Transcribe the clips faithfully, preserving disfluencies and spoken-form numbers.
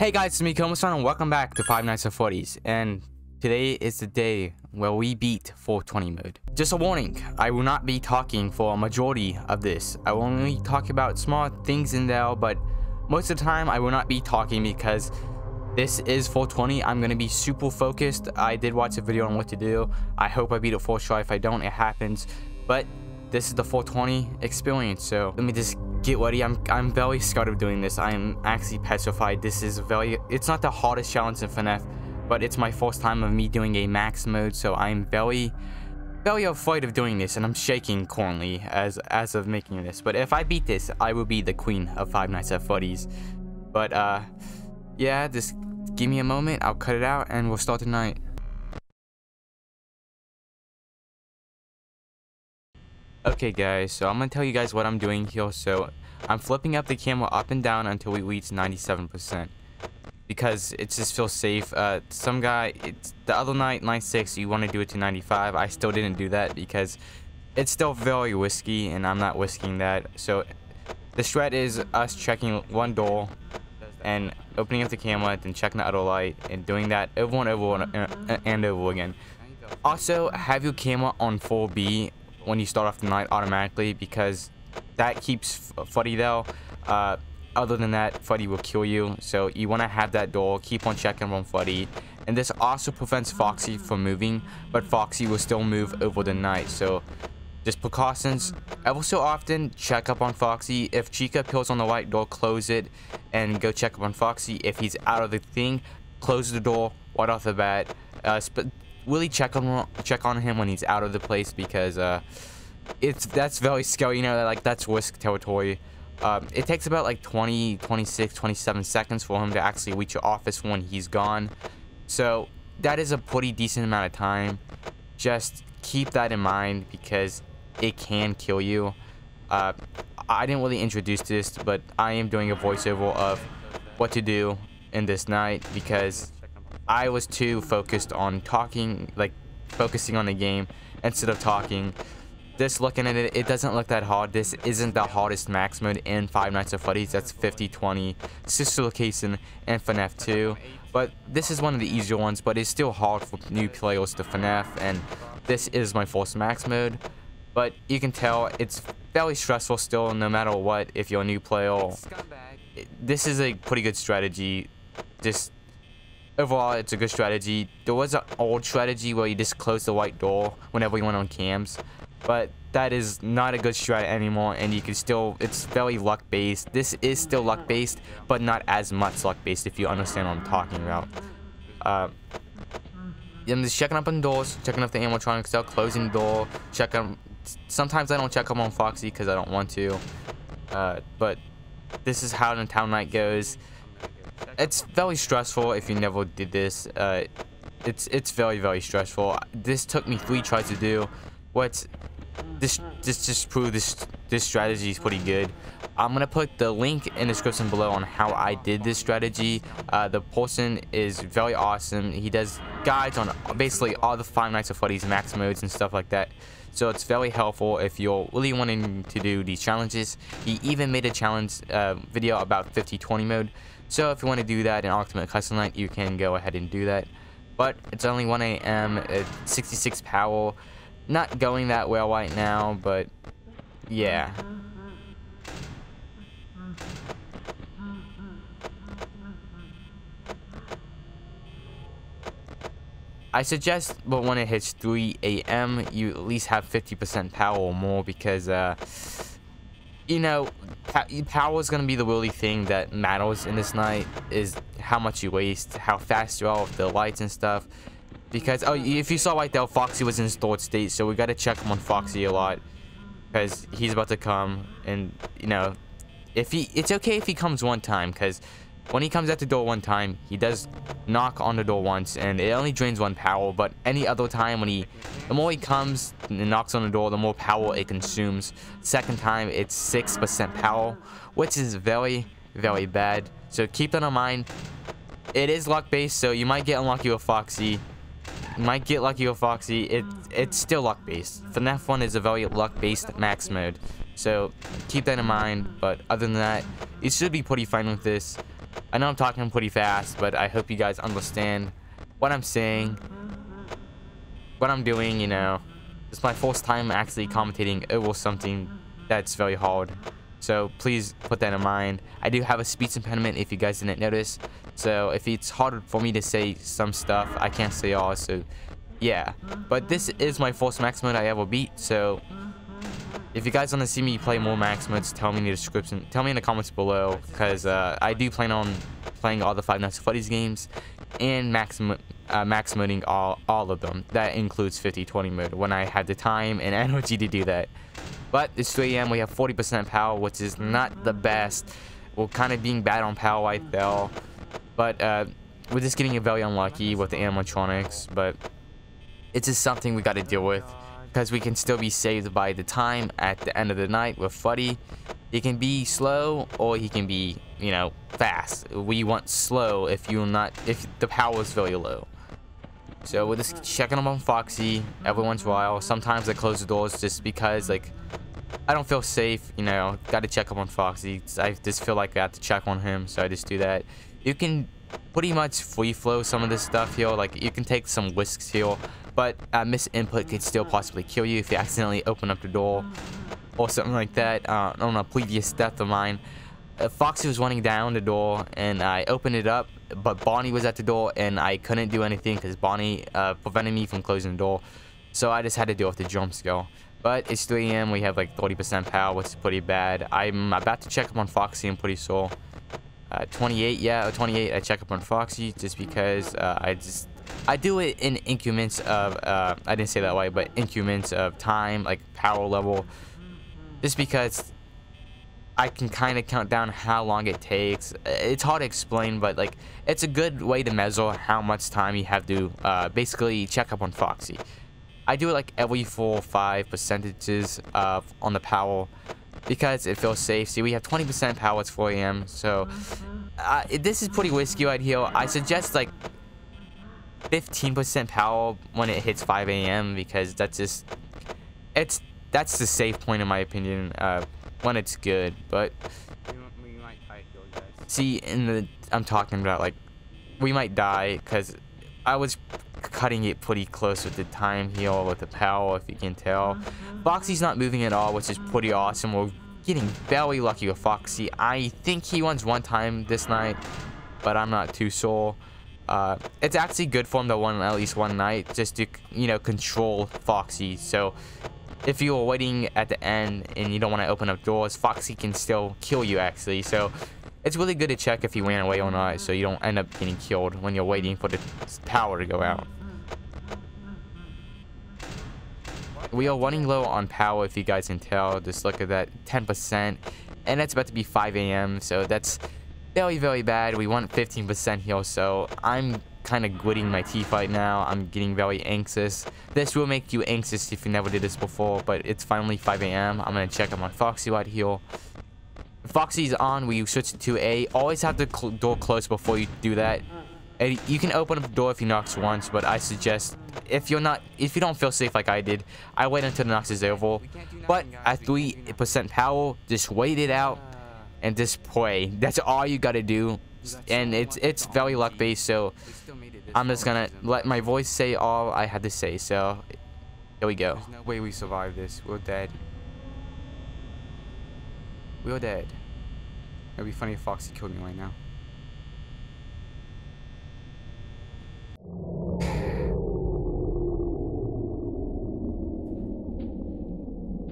Hey guys, it's me Komasan and welcome back to Five Nights at Freddy's, and today is the day where we beat four twenty mode. Just a warning, I will not be talking for a majority of this. I will only talk about small things in there, but most of the time I will not be talking because this is four twenty. I'm going to be super focused. I did watch a video on what to do. I hope I beat it for sure. If I don't, it happens. But this is the four twenty experience, so let me just get ready. I'm, I'm very scared of doing this. I am actually petrified. This is very, it's not the hardest challenge in F NAF, but it's my first time of me doing a max mode, so I'm very, very afraid of doing this, and I'm shaking currently as as of making this. But if I beat this, I will be the queen of Five Nights at Freddy's. But uh, yeah, just give me a moment. I'll cut it out, and we'll start tonight. Okay guys, so I'm gonna tell you guys what I'm doing here. So I'm flipping up the camera up and down until we reach ninety-seven percent because it just feels safe. Uh, some guy, it's the other night, ninety-six, you want to do it to ninety-five. I still didn't do that because it's still very risky and I'm not risking that. So the strat is us checking one door and opening up the camera, then checking the other light and doing that over and over and, and over again. Also, have your camera on four B when you start off the night automatically, because that keeps Freddy there. Uh, other than that, Freddy will kill you, so you want to have that door, keep on checking on Freddy. And this also prevents Foxy from moving, but Foxy will still move over the night, so just precautions. Ever so often, check up on Foxy. If Chica appears on the right door, close it and go check up on Foxy. If he's out of the thing, close the door right off the bat. Uh, really check on check on him when he's out of the place, because uh, it's that's very scary, you know, like that's risk territory. Um, it takes about like twenty, twenty-six, twenty-seven seconds for him to actually reach your office when he's gone. So that is a pretty decent amount of time. Just keep that in mind because it can kill you. Uh, I didn't really introduce this, but I am doing a voiceover of what to do in this night because I was too focused on talking, like focusing on the game instead of talking. Just looking at it, it doesn't look that hard. This isn't the hardest max mode in Five Nights at Freddy's. That's fifty twenty, Sister Location, and FNAF two. But this is one of the easier ones, but it's still hard for new players to FNAF, and this is my first max mode. But you can tell it's fairly stressful still, no matter what, if you're a new player. This is a pretty good strategy. Just overall, it's a good strategy. There was an old strategy where you just close the white door whenever you went on cams, but that is not a good strat anymore, and you can still, it's very luck-based. This is still luck-based, but not as much luck-based, if you understand what I'm talking about. Uh, I'm just checking up on doors, checking up the animatronics, they're closing the door, checking. Sometimes I don't check up on Foxy because I don't want to, uh, but this is how the town night goes. It's very stressful if you never did this. Uh, it's it's very very stressful. This took me three tries to do. What's this? Just just prove this this strategy is pretty good. I'm gonna put the link in the description below on how I did this strategy. Uh, the person is very awesome. He does guides on basically all the Five Nights at Freddy's max modes and stuff like that. So it's very helpful if you're really wanting to do these challenges. He even made a challenge uh, video about fifty twenty mode. So if you want to do that in Ultimate Custom Night, you can go ahead and do that. But it's only one A M, sixty-six power. Not going that well right now, but yeah. I suggest, but when it hits three A M, you at least have fifty percent power or more, because uh, you know, power is going to be the really thing that matters in this night, is how much you waste, how fast you are with the lights and stuff. Because, oh, if you saw right there, Foxy was in stored state, so we got to check him on Foxy a lot, because he's about to come, and, you know, if he, it's okay if he comes one time, because when he comes at the door one time, he does knock on the door once, and it only drains one power, but any other time when he, the more he comes and knocks on the door, the more power it consumes. Second time, it's six percent power, which is very, very bad, so keep that in mind. It is luck-based, so you might get unlucky with Foxy. You might get lucky with Foxy. It, it's still luck-based. FNAF one is a very luck-based max mode, so keep that in mind, but other than that, it should be pretty fine with this. I know I'm talking pretty fast, but I hope you guys understand what I'm saying, what I'm doing, you know. It's my first time actually commentating over something that's very hard. So please put that in mind. I do have a speech impediment if you guys didn't notice. So if it's hard for me to say some stuff, I can't say all, so yeah. But this is my first max mode I ever beat, so if you guys want to see me play more max modes, tell me in the description, tell me in the comments below, because uh, I do plan on playing all the Five Nights at Freddy's games and max, uh, max moding all, all of them. That includes fifty twenty mode when I had the time and energy to do that. But it's three A M, we have forty percent power, which is not the best. We're kind of being bad on power right now. But uh, we're just getting very unlucky with the animatronics. But it's just something we got to deal with, because we can still be saved by the time at the end of the night with Freddy. He can be slow, or he can be, you know, fast. We want slow if you're not, if the power is very low. So we're just checking up on Foxy every once in a while. Sometimes I close the doors just because, like, I don't feel safe, you know. Got to check up on Foxy. I just feel like I have to check on him, so I just do that. You can pretty much free flow some of this stuff here. Like, you can take some risks here, but uh, misinput could still possibly kill you if you accidentally open up the door or something like that. Uh, on a previous death of mine, uh, Foxy was running down the door, and I opened it up, but Bonnie was at the door, and I couldn't do anything because Bonnie uh, prevented me from closing the door. So I just had to deal with the jump scare. But it's three A M, we have like thirty percent power, which is pretty bad. I'm about to check up on Foxy, I'm pretty sure. Uh, twenty-eight, yeah, twenty-eight, I check up on Foxy just because uh, I just, I do it in increments of, uh, I didn't say that way, but increments of time, like power level. Just because I can kind of count down how long it takes. It's hard to explain, but like, it's a good way to measure how much time you have to uh, basically check up on Foxy. I do it like every four or five percentages of on the power because it feels safe. See, we have twenty percent power, it's four A M, so uh, this is pretty risky right here. I suggest like fifteen percent power when it hits five A M because that's just, it's, that's the safe point in my opinion, uh, when it's good. But see, in the, I'm talking about like, we might die because I was cutting it pretty close with the time here, with the power, if you can tell. Foxy's not moving at all, which is pretty awesome. We're getting very lucky with Foxy. I think he wins one time this night, but I'm not too sure. Uh, it's actually good for him to win at least one night, just to, you know, control Foxy. So if you're waiting at the end and you don't want to open up doors, Foxy can still kill you actually. So it's really good to check if you ran away or not, so you don't end up getting killed when you're waiting for the power to go out. We are running low on power, if you guys can tell. Just look at that, ten percent, and that's about to be five A M, so that's very, very bad. We want fifteen percent here, so I'm kind of gritting my teeth right now. I'm getting very anxious. This will make you anxious if you never did this before, but it's finally five A M I'm going to check on my Foxy right here. Foxy's on, we switch to two A. Always have the cl door closed before you do that. And you can open up the door if he knocks once, but I suggest if you're not, if you don't feel safe like I did, I wait until the knocks is over. But at three percent power, just wait it out and just pray. That's all you gotta do, and it's it's very luck based. So I'm just gonna let my voice say all I had to say. So here we go. There's no way we survive this. We're dead. We're dead. It'd be funny if Foxy killed me right now.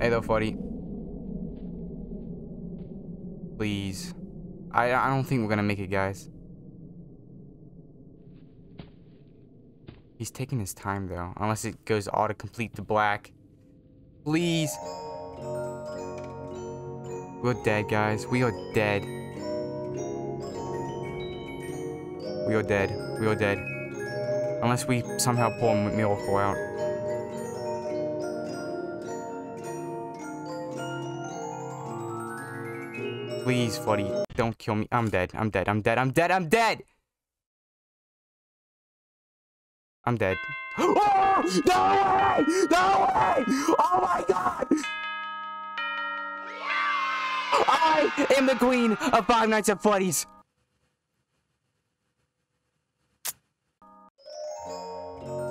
Hey though, Freddy. Please. I, I don't think we're gonna make it, guys. He's taking his time though. Unless it goes all to complete the black. Please. We're dead, guys. We are dead. We are dead. We are dead. Unless we somehow pull a miracle out. Please, Freddy, don't kill me. I'm dead. I'm dead. I'm dead. I'm dead. I'm dead. I'm dead. Oh! No way! No way! Oh my God! I am the queen of Five Nights at Freddy's.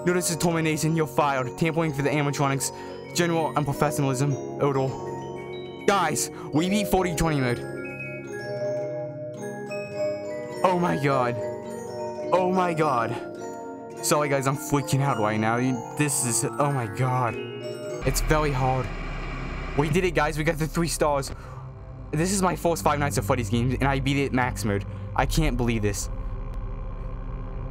Notice of termination, you're fired. Tampering for the animatronics. General unprofessionalism. Odal. Guys, we beat forty twenty mode. Oh my god. Oh my god. Sorry guys, I'm freaking out right now. You, this is, oh my god. It's very hard. We did it guys, we got the three stars. This is my first Five Nights at Freddy's game, and I beat it max mode. I can't believe this.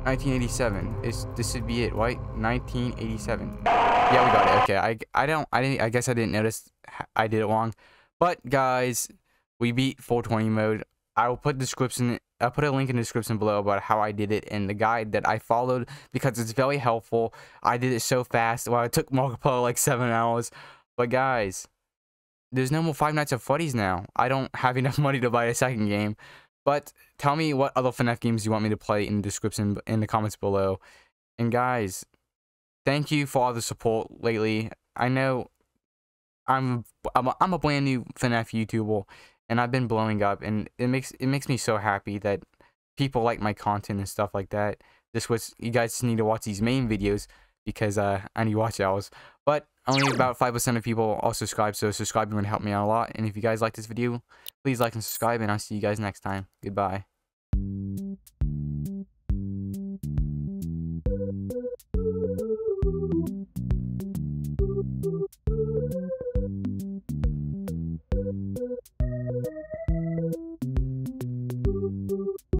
nineteen eighty-seven. It's, this should be it, right? nineteen eighty-seven. Yeah, we got it. Okay, I, I don't, I didn't, I guess I didn't notice I did it wrong. But guys, we beat four twenty mode. I will put description, I'll put a link in the description below about how I did it and the guide that I followed because it's very helpful. I did it so fast. Well, it took Markiplier like seven hours. But guys, there's no more Five Nights at Freddy's now. I don't have enough money to buy a second game. But tell me what other FNAF games you want me to play in the description, in the comments below. And guys, thank you for all the support lately. I know I'm I'm a, I'm a brand new FNAF YouTuber, and I've been blowing up, and it makes it makes me so happy that people like my content and stuff like that. This was, you guys need to watch these main videos because uh, I need watch hours. But only about five percent of people are subscribed, so subscribing would help me out a lot. And if you guys like this video, please like and subscribe, and I'll see you guys next time. Goodbye.